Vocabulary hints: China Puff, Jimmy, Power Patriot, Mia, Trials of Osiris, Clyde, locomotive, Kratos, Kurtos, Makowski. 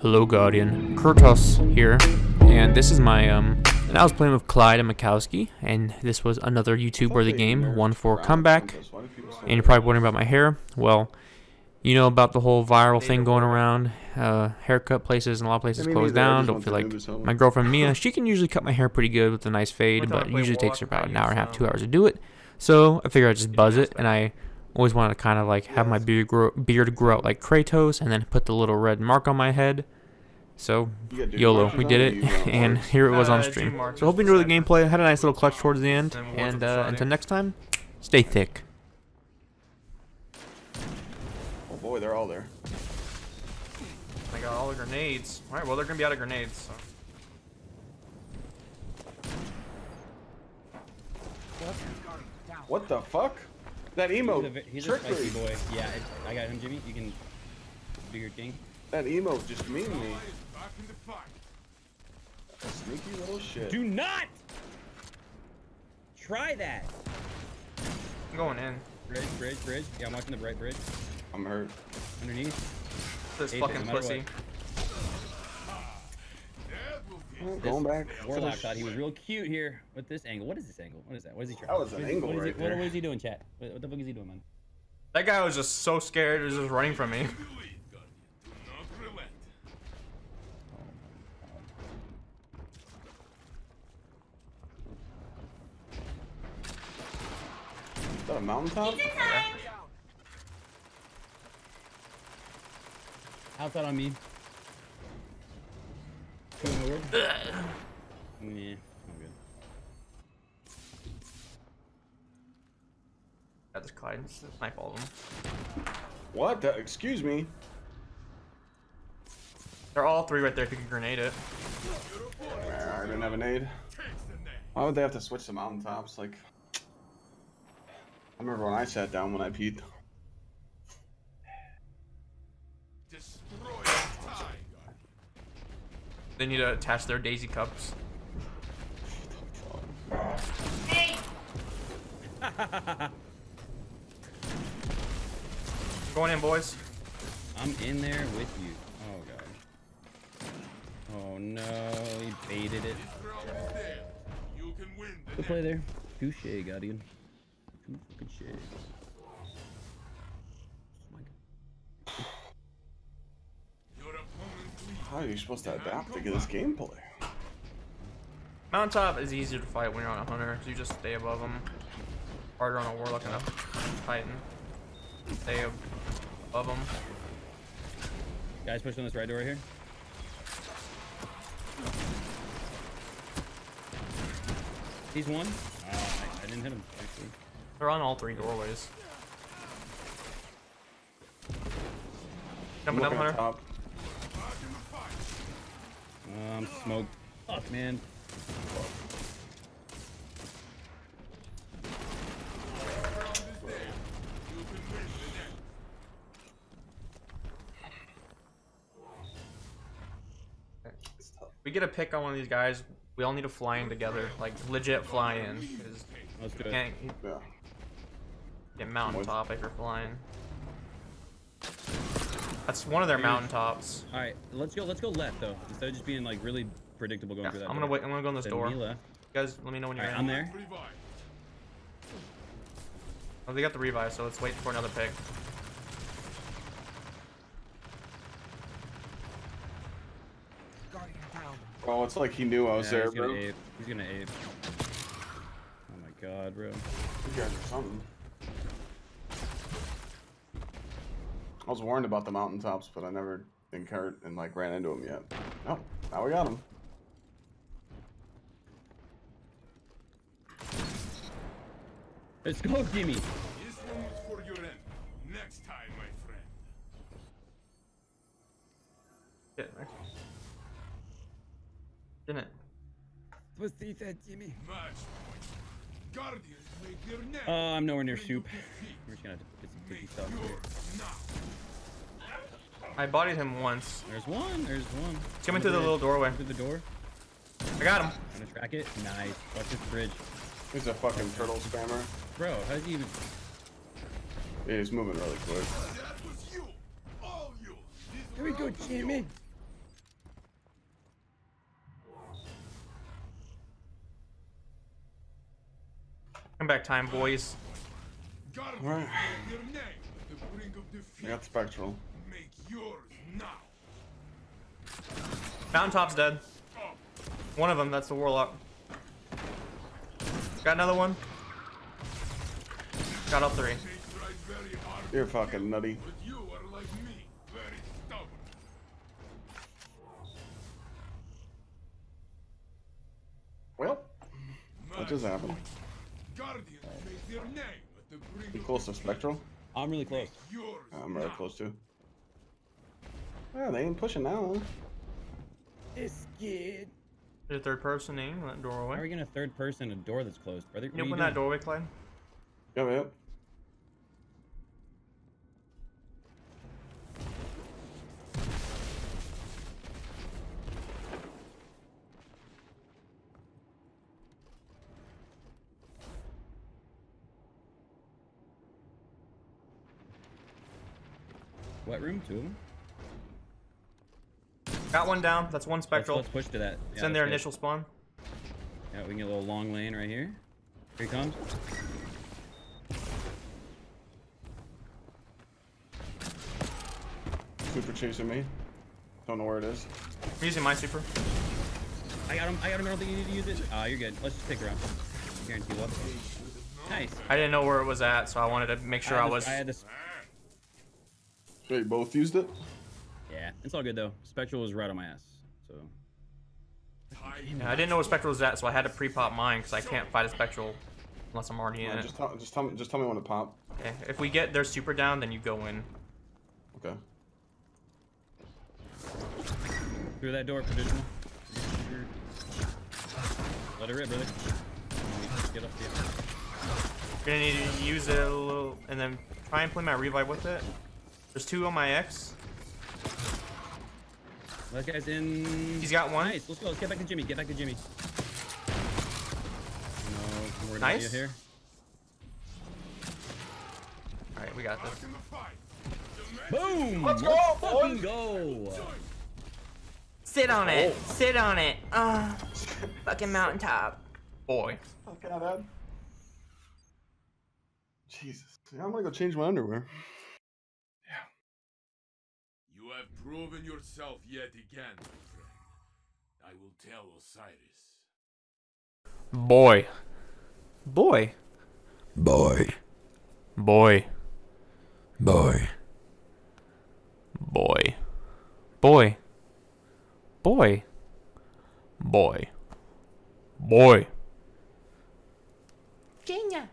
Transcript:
Hello Guardian, Kurtos here, and this is my, and I was playing with Clyde and Makowski, and this was another YouTube worthy game, 1-4 comeback, and you're probably wondering about my hair. Well, you know about the whole viral thing going around, haircut places and a lot of places closed down, don't feel like, my girlfriend Mia, she can usually cut my hair pretty good with a nice fade, but it usually takes her about an hour and a half, 2 hours to do it, so I figured I'd just buzz it, and I always wanted to kind of like have my beard grow out like Kratos and then put the little red mark on my head. So YOLO, we did it, and here it was on stream. So hope you enjoy the gameplay. I had a nice little clutch towards the end, and until next time, stay thick. Oh boy, they're all there. I got all the grenades. Alright, well they're gonna be out of grenades, so. What the fuck? That emote, he's a spicy boy. Yeah, I got him, Jimmy. You can do your thing. That emote just mean me. Sneaky little shit. Do not try that. I'm going in. Bridge. Yeah, I'm watching the right bridge. I'm hurt. Underneath. This fucking pussy. Going back. Warlock thought he was real cute here with this angle. What is this angle? What is that? What is he trying? That was an angle right there. What is he doing, chat? What the fuck is he doing, man? That guy was just so scared. He was just running from me. Is that a mountaintop? Outside on me. Yeah, I'm good. That is Clyde. Snipe all of them. What? Excuse me. They're all three right there. If you can grenade it. I didn't have a nade. Why would they have to switch to mountaintops? Like, I remember when I sat down when I peed. They need to attach their daisy cups. Hey! Going in, boys. I'm in there with you. Oh god. Oh no, he baited it. You can win the good play there. Touche, Guardian. Touche. How are you supposed to adapt to get this gameplay? Mountaintop is easier to fight when you're on a hunter, so you just stay above them. Harder on a warlock and a titan. Stay above them. Guys, pushing this right door here. He's one. I didn't hit him, actually. They're on all three doorways. Jumping up, hunter. Top. I'm smoked. Fuck, man. We get a pick on one of these guys. We all need to fly in together, like legit fly in. Let's do it. Yeah. Get mountaintop if you're flying. That's one of their mountaintops. All right, let's go left though. Instead of just being like really predictable going for that. I'm gonna wait. I'm gonna go on this door. You guys, let me know when you're in. I'm there. Oh, they got the revive, so let's wait for another pick. Oh, it's like he knew I was there, bro. He's gonna ape. Oh my god, bro. You guys are something. I was warned about the mountaintops, but I never incurred and like ran into them yet. Oh, now we got them. Let's go, Jimmy. This one is for your end. Next time, my friend. Shit, okay. Didn't it? What's he said, Jimmy? I'm nowhere near soup. We're just gonna have to get some pretty stuff here. I bodied him once. There's one. He's coming through the little doorway. Through the door. I got him. I'm gonna track it. Nice. Watch this bridge. He's a fucking turtle spammer. Bro, how did he even... Yeah, he's moving really quick. Here we go, Jimmy. Comeback time, boys. Right. I got spectral. Make yours now. Mountaintop's dead. One of them, that's the warlock. Got another one. Got all three. You're fucking nutty. Well, what just happened? You close to spectral? I'm really close. I'm really close too. Yeah, they ain't pushing now. This kid. There's a third person in that doorway. How are we gonna third person a door that's closed, brother? Can you open that doorway, Clyde? Yep, yep. Wet room, two of them. Got one down. That's one spectral. Let's push to that. Yeah, it's in their initial spawn. Yeah, we can get a little long lane right here. Here he comes. Super chasing me. Don't know where it is. I'm using my super. I got him. I got him. I don't think you need to use it. Ah, you're good. Let's just take her out. Guarantee luck. Nice. I didn't know where it was at, so I wanted to make sure I had this. So you both used it? Yeah, it's all good though. Spectral was right on my ass, so. Yeah, I didn't know what spectral was at, so I had to pre-pop mine because I can't fight a spectral unless I'm already in it. Just tell me when to pop. Okay, if we get their super down, then you go in. Okay. Through that door, provisional. Let it rip, brother. Get up here. Gonna need to use it a little, and then try and play my revive with it. There's two on my X. That guy's in. He's got one. Nice. Let's go. Let's get back to Jimmy. Get back to Jimmy. No, we're nice. Here. All right, we got this. Boom! Let's go, boys. Go. Sit on it. Sit on it. Fucking mountaintop. Boy. Fucking not bad. Jesus. I'm gonna go change my underwear. You have proven yourself yet again, my friend. I will tell Osiris. Boy. Boy. Boy. Boy. Boy. Boy. Boy. Boy. Boy. Boy. Genia.